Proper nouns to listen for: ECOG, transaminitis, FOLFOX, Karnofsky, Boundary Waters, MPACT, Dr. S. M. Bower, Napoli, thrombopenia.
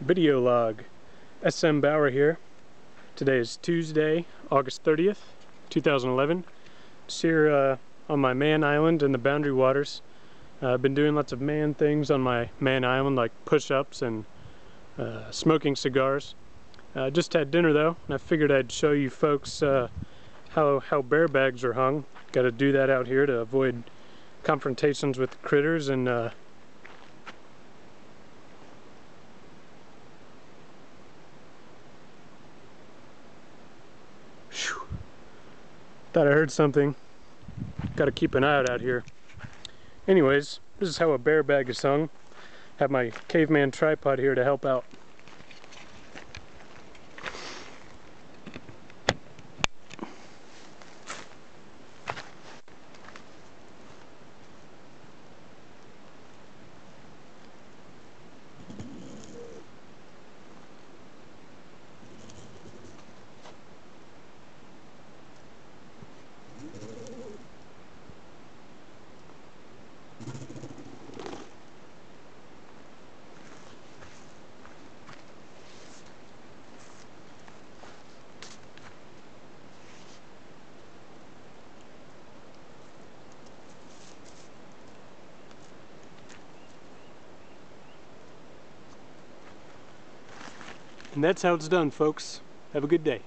Video log. S. M. Bower here. Today is Tuesday, August 30th, 2011. It's here on my man island in the Boundary Waters. I've been doing lots of man things on my man island, like push-ups and smoking cigars. I just had dinner though, and I figured I'd show you folks how bear bags are hung. Got to do that out here to avoid confrontations with critters and thought I heard something. Gotta keep an eye out here. Anyways, this is how a bear bag is hung. Have my caveman tripod here to help out. And that's how it's done, folks. Have a good day.